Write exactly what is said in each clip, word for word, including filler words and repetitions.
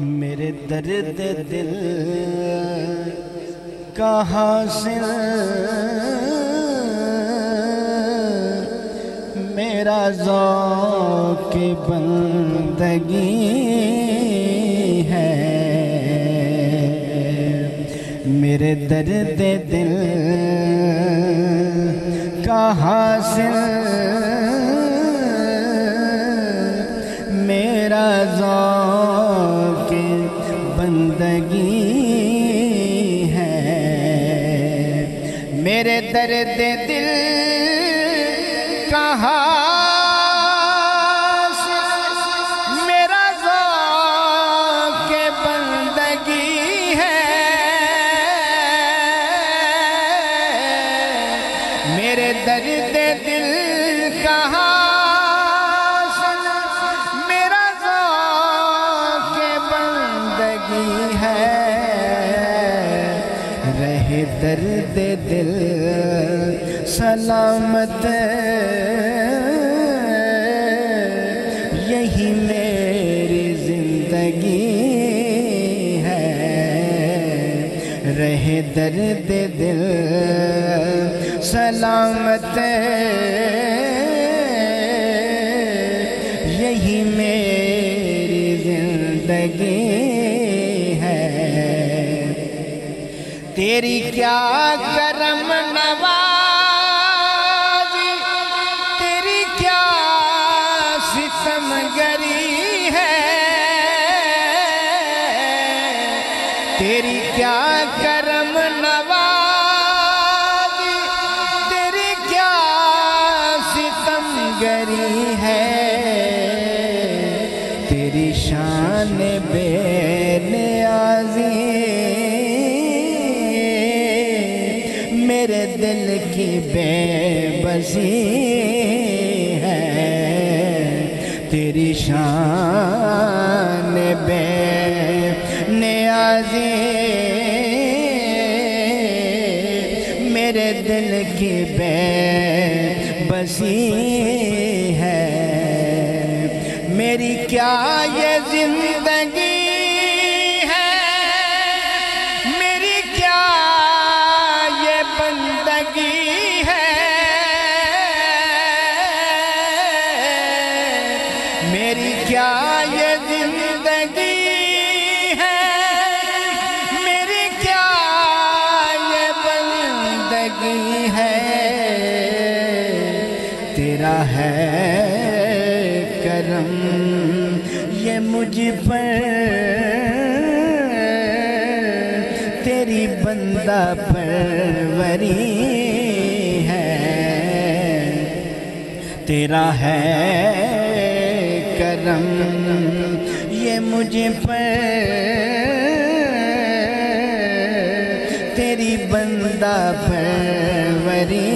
मेरे दर्द दिल का हासिल मेरा ज़ौक़ बंदगी है, मेरे दर्द दिल का हासिल मेरा ज़ौक़ बंदगी है, मेरे दर्द दिल का दर्द दिल कहा मेरा ज़ौक़ बंदगी है, रहे दर्द दिल सलामत यही मेरी जिंदगी है, रहे दर्द दिल सलामत यही मेरी जिंदगी है। तेरी क्या करम नवाज़ी, तेरी क्या सितमगरी है, तेरी क्या करम नवाज़ी, तेरी शान बेनियाज़ी मेरे दिल की बेबसी है, तेरी शान बेनियाज़ी मेरे दिल की बेबसी, मेरी क्या ये जिंदगी है, मेरी क्या ये बंदगी है, मेरी क्या ये जिंदगी है, मेरी क्या ये बंदगी है, तेरा है करम ये मुझ पर तेरी बंदा परवरी है, तेरा है करम ये मुझ पर तेरी बंदा परवरी,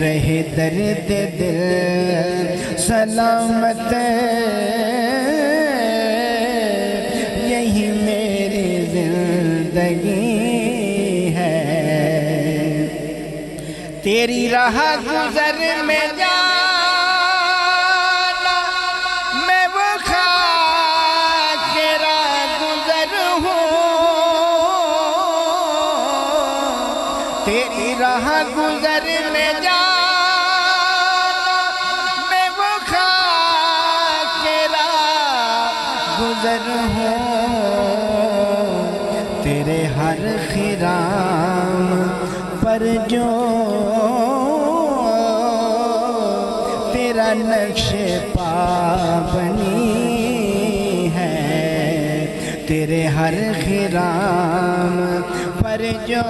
रहे दर्द दिल सलामत यही मेरी जिंदगी है। तेरी राह गुज़र में जाना मैं वो खाक राह गुज़र हूँ, तेरी राह गुज़र में जाना गुज़र हूँ, तेरे हर ख़िराम पर जो तेरा नक्श पाबनी है, तेरे हर ख़िराम पर जो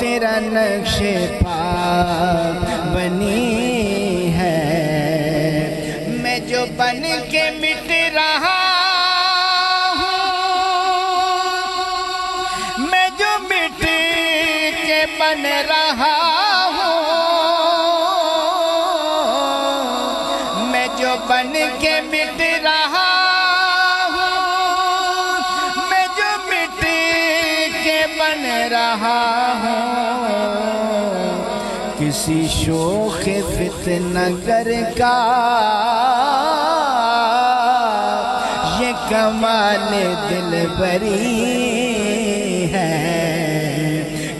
तेरा नक्श पाबनी, जो बन के मिट रहा हूँ, मैं जो मिट के बन रहा हूँ, मैं जो बन के मिट रहा हूँ, मैं जो मिट के बन रहा हूँ, किसी शोख़ फित इस नगर का ये कमाल दिलबरी है,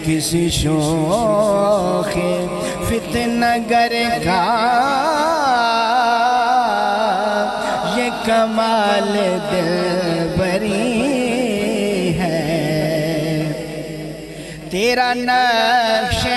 किसी शोख फितनगर का ये कमाल दिलबरी है। तेरा नक्श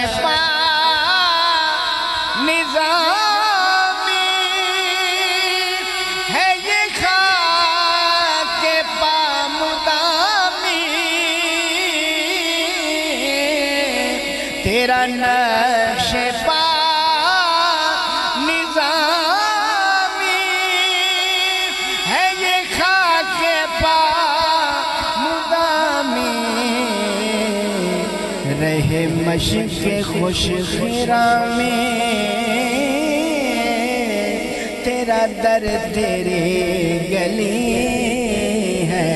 तेरा नक्शे पा निज़ामी है ये खाके पा मुदामी रहे मशक खुश ख़िरा में तेरा दर तेरे गली है।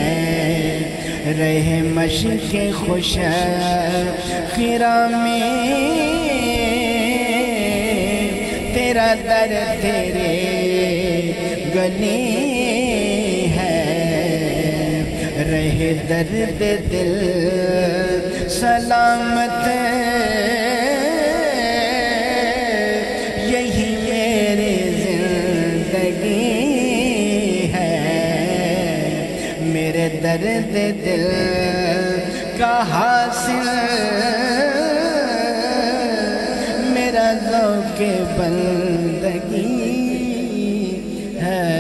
रहे मशक खुश ख़िरा में तेरा दर तेरे गली है। रहे दर्द दिल सलामत यही मेरे ज़िंदगी मेरे दर्द दिल का हासिल मेरा ज़ौक़ बंदगी है।